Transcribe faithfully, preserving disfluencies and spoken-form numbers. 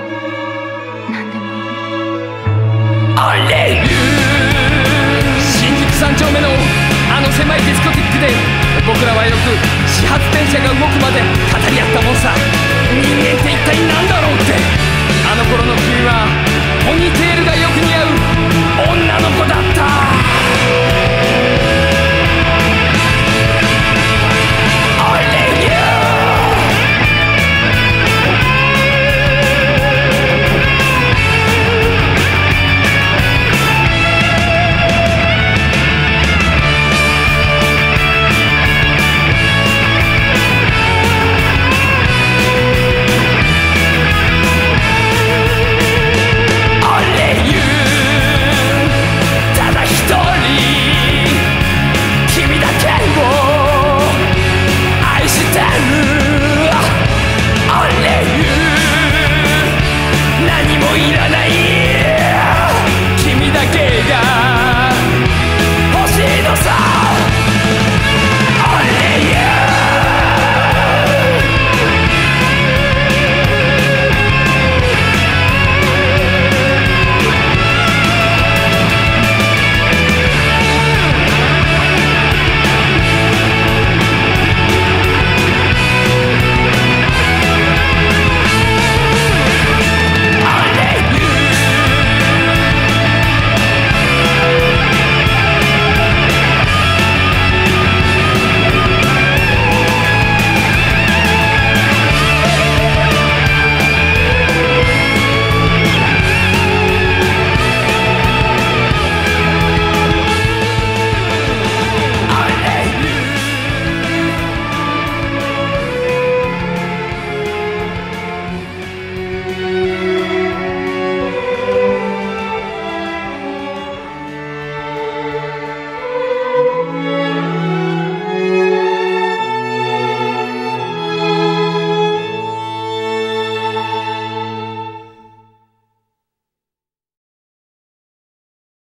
何でもいい。あれる新宿三丁目のあの狭いディスコティックで、僕らはよく始発電車が動くまで語り合ったもんさ。人間って一体何だろうって。あの頃の君はポニーテールがよく似合う女の子だったいらない。